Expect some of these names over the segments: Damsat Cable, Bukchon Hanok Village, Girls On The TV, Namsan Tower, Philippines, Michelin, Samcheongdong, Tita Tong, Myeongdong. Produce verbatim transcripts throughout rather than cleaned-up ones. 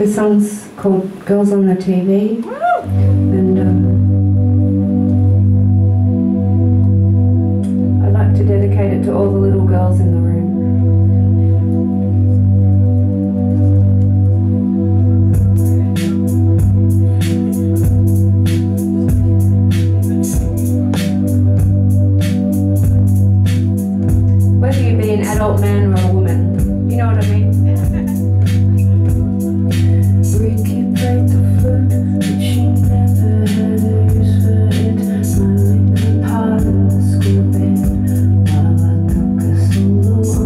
This song's called Girls on the T V. And um, I'd like to dedicate it to all the little girls in the room. Whether you be an adult man or a woman, you know what I mean? School band, while I took a solo.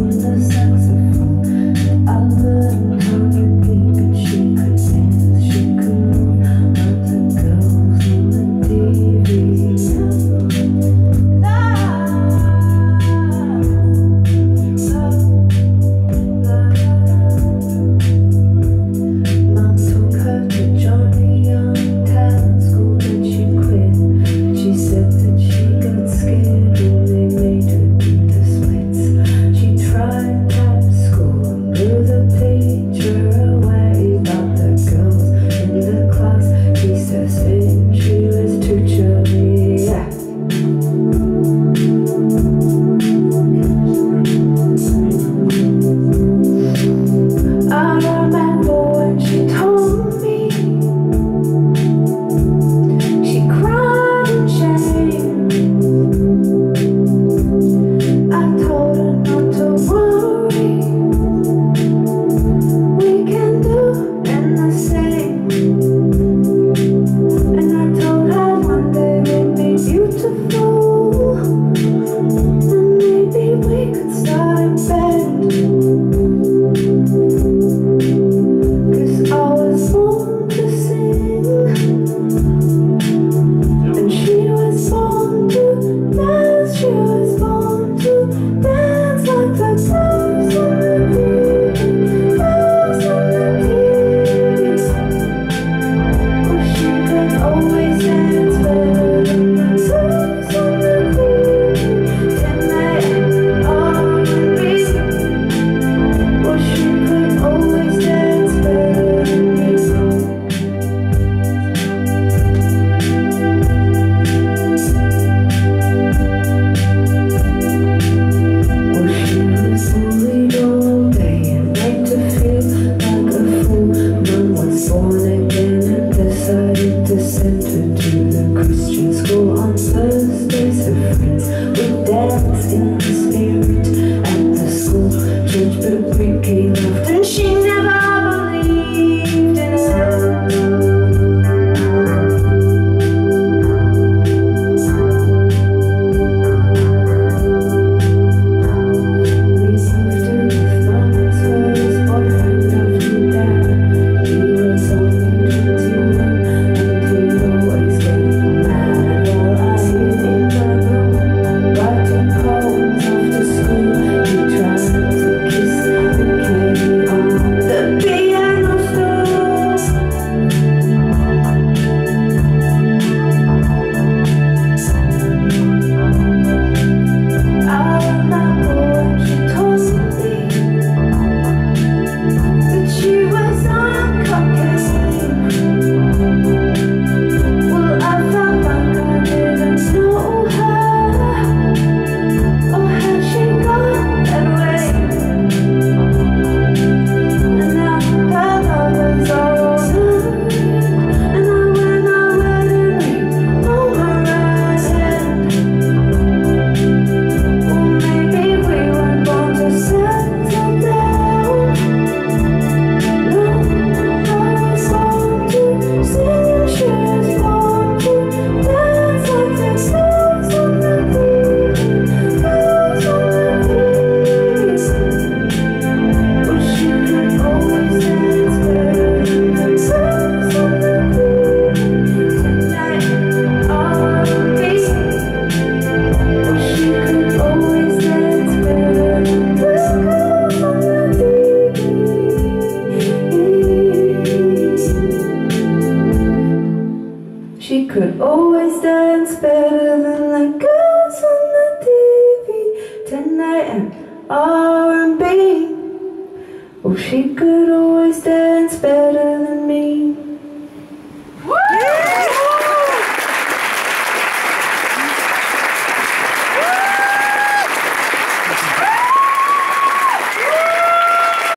could always dance better than me.